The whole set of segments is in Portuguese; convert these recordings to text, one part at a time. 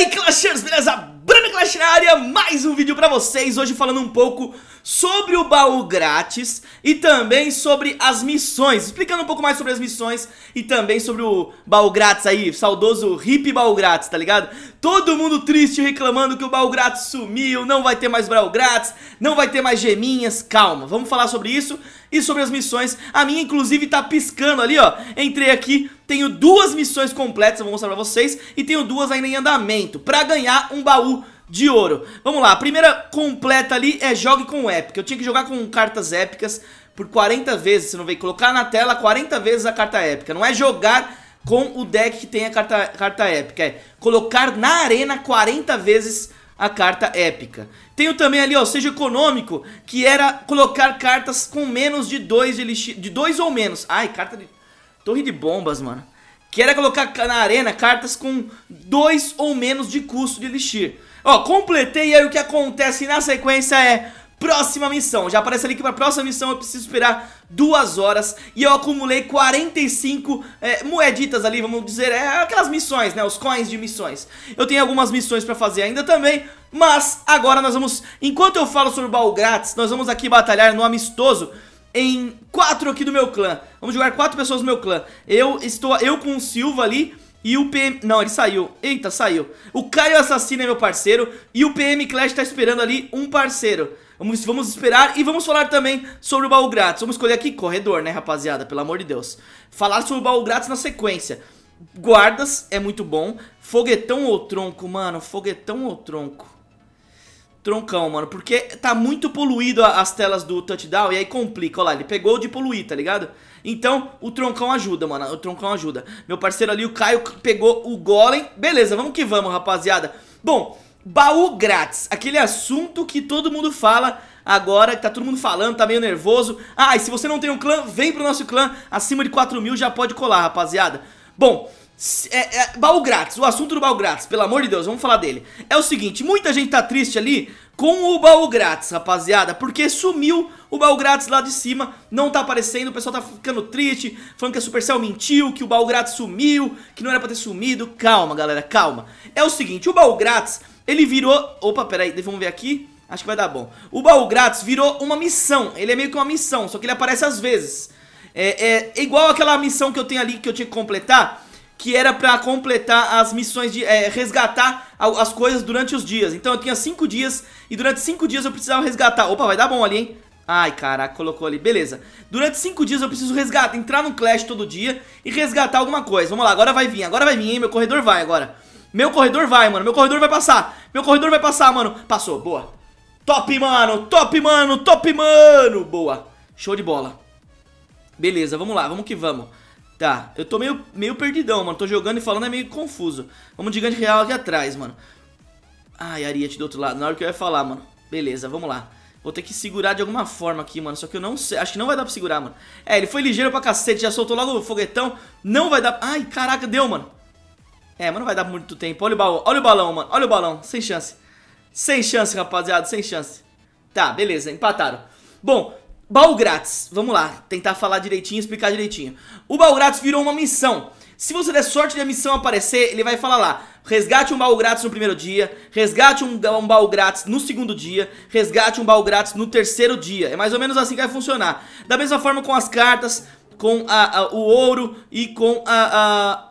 aí, Clashers, beleza? Bruno Clash na área, mais um vídeo pra vocês, hoje falando um pouco sobre o baú grátis e também sobre as missões, explicando um pouco mais sobre as missões e também sobre o baú grátis aí, saudoso hippie baú grátis, tá ligado? Todo mundo triste reclamando que o baú grátis sumiu, não vai ter mais baú grátis, não vai ter mais geminhas, calma, vamos falar sobre isso e sobre as missões. A minha inclusive tá piscando ali, ó, entrei aqui, tenho duas missões completas, eu vou mostrar pra vocês, e tenho duas ainda em andamento, pra ganhar um baú de ouro. Vamos lá, a primeira completa ali é jogue com épica. Eu tinha que jogar com cartas épicas por 40 vezes, você não veio colocar na tela 40 vezes a carta épica. Não é jogar com o deck que tem a carta épica, é colocar na arena 40 vezes a carta épica. Tenho também ali, ó, seja econômico, que era colocar cartas com menos de 2 de elixir, de 2 ou menos. Ai, carta de... torre de bombas, mano. Que era colocar na arena cartas com 2 ou menos de custo de elixir. Ó, completei, e aí o que acontece na sequência é próxima missão. Já aparece ali que pra próxima missão eu preciso esperar 2 horas. E eu acumulei 45 moeditas ali, vamos dizer, aquelas missões, né, os coins de missões. Eu tenho algumas missões pra fazer ainda também, mas agora nós vamos, enquanto eu falo sobre o baú grátis, nós vamos aqui batalhar no amistoso em 4 aqui do meu clã. Vamos jogar 4 pessoas do meu clã. Eu com o Silva ali e o PM... não, ele saiu. Eita, saiu. O Caio Assassino é meu parceiro e o PM Clash tá esperando ali um parceiro. Vamos esperar e vamos falar também sobre o baú grátis. Vamos escolher aqui corredor, né, rapaziada? Pelo amor de Deus. Falar sobre o baú grátis na sequência. Guardas é muito bom. Foguetão ou tronco, mano? Foguetão ou tronco? Troncão, mano, porque tá muito poluído as telas do touchdown e aí complica, olha lá, ele pegou de poluir, tá ligado? Então o troncão ajuda, mano, o troncão ajuda. Meu parceiro ali, o Caio, pegou o golem, beleza, vamos que vamos, rapaziada. Bom, baú grátis, aquele assunto que todo mundo fala agora, que tá todo mundo falando, tá meio nervoso. Ah, e se você não tem um clã, vem pro nosso clã, acima de 4.000 já pode colar, rapaziada. Bom... baú grátis, o assunto do baú grátis, pelo amor de Deus, vamos falar dele. É o seguinte, muita gente tá triste ali com o baú grátis, rapaziada, porque sumiu o baú grátis lá de cima, não tá aparecendo, o pessoal tá ficando triste, falando que a Supercell mentiu, que o baú grátis sumiu, que não era pra ter sumido. Calma, galera, calma. É o seguinte, o baú grátis, ele virou... opa, peraí, vamos ver aqui, acho que vai dar bom. O baú grátis virou uma missão, ele é meio que uma missão, só que ele aparece às vezes. É igual aquela missão que eu tenho ali, que eu tinha que completar, que era pra completar as missões de resgatar as coisas durante os dias. Então eu tinha 5 dias e durante 5 dias eu precisava resgatar. Opa, vai dar bom ali, hein? Ai, caraca, colocou ali, beleza. Durante 5 dias eu preciso resgatar, entrar no Clash todo dia e resgatar alguma coisa. Vamos lá, agora vai vir, hein? Meu corredor vai agora. Meu corredor vai, mano, meu corredor vai passar. Meu corredor vai passar, mano. Passou, boa. Top, mano, top, mano, top, mano. Boa, show de bola. Beleza, vamos lá, vamos que vamos. Tá, eu tô meio perdidão, mano, tô jogando e falando é meio confuso. Vamos de gigante real aqui atrás, mano. Ai, Ariete do outro lado, na hora que eu ia falar, mano. Beleza, vamos lá. Vou ter que segurar de alguma forma aqui, mano, só que eu não sei, acho que não vai dar pra segurar, mano. É, ele foi ligeiro pra cacete, já soltou logo o foguetão, não vai dar... ai, caraca, deu, mano. É, mas não vai dar muito tempo, olha o baú, olha o balão, mano, olha o balão, sem chance. Sem chance, rapaziada, sem chance. Tá, beleza, empataram. Bom... baú grátis, vamos lá, tentar falar direitinho, explicar direitinho. O baú grátis virou uma missão. Se você der sorte de a missão aparecer, ele vai falar lá: resgate um baú grátis no primeiro dia, resgate um baú grátis no segundo dia, resgate um baú grátis no terceiro dia. É mais ou menos assim que vai funcionar. Da mesma forma com as cartas, com o ouro e com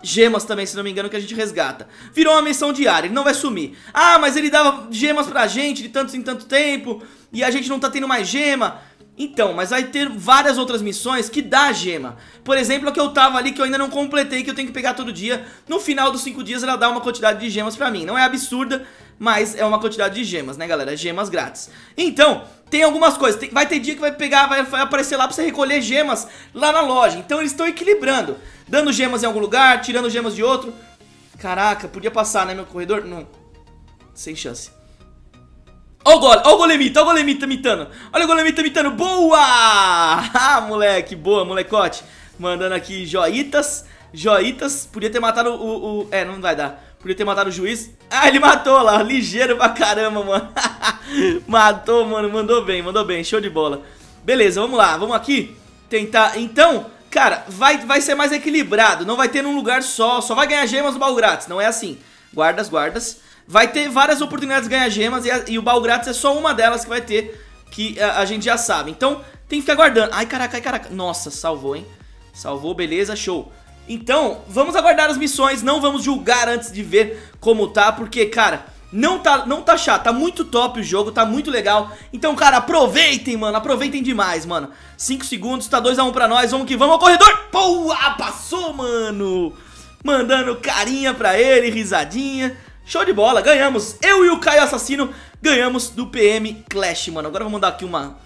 gemas também, se não me engano, que a gente resgata. Virou uma missão diária, ele não vai sumir. Ah, mas ele dava gemas pra gente de tanto em tanto tempo e a gente não tá tendo mais gema. Então, mas vai ter várias outras missões que dá gema. Por exemplo, a que eu tava ali, que eu ainda não completei, que eu tenho que pegar todo dia. No final dos 5 dias ela dá uma quantidade de gemas pra mim. Não é absurda, mas é uma quantidade de gemas, né, galera? Gemas grátis. Então, tem algumas coisas. Vai ter dia que vai pegar, vai aparecer lá pra você recolher gemas lá na loja. Então eles estão equilibrando, dando gemas em algum lugar, tirando gemas de outro. Caraca, podia passar, né, meu corredor? Não, sem chance. Olha o golemita, olha o golemita mitando. Olha o golemita mitando, boa! Ah, moleque, boa, molecote. Mandando aqui joitas, joitas. Podia ter matado o... é, não vai dar. Podia ter matado o juiz. Ah, ele matou lá, ligeiro pra caramba, mano. Matou, mano, mandou bem, show de bola. Beleza, vamos lá, vamos aqui tentar, então, cara, vai ser mais equilibrado. Não vai ter num lugar só vai ganhar gemas no baú grátis, não é assim. guardas. Vai ter várias oportunidades de ganhar gemas e o baú grátis é só uma delas que vai ter, que a gente já sabe. Então tem que ficar aguardando. Ai, caraca. Nossa, salvou, hein? Salvou, beleza, show. Então, vamos aguardar as missões, não vamos julgar antes de ver como tá, porque, cara, não tá chato, tá muito top o jogo, tá muito legal. Então, cara, aproveitem, mano, aproveitem demais, mano. 5 segundos, tá 2x1 pra nós, vamos que vamos ao corredor. Pô, passou, mano. Mandando carinha pra ele, risadinha. Show de bola, ganhamos. Eu e o Caio Assassino ganhamos do PM Clash, mano. Agora vou mandar aqui uma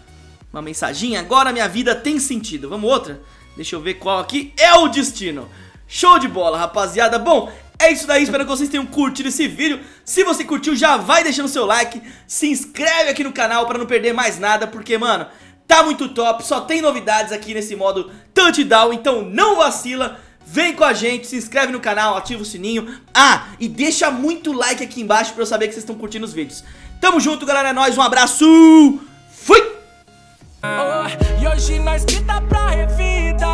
mensaginha. Agora minha vida tem sentido, vamos outra? Deixa eu ver qual aqui é o destino. Show de bola, rapaziada. Bom, é isso daí, espero que vocês tenham curtido esse vídeo. Se você curtiu, já vai deixando seu like. Se inscreve aqui no canal pra não perder mais nada, porque, mano, tá muito top. Só tem novidades aqui nesse modo touchdown, então não vacila. Vem com a gente, se inscreve no canal, ativa o sininho. Ah, e deixa muito like aqui embaixo pra eu saber que vocês estão curtindo os vídeos. Tamo junto, galera, é nóis, um abraço. Fui! E hoje nós grita pra revida,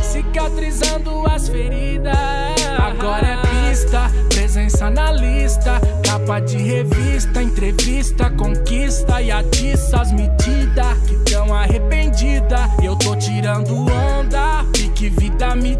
cicatrizando as feridas. Agora é pista, presença na lista, capa de revista, entrevista, conquista e atiça as medidas que tão arrependida. Eu tô tirando onda, pique vida me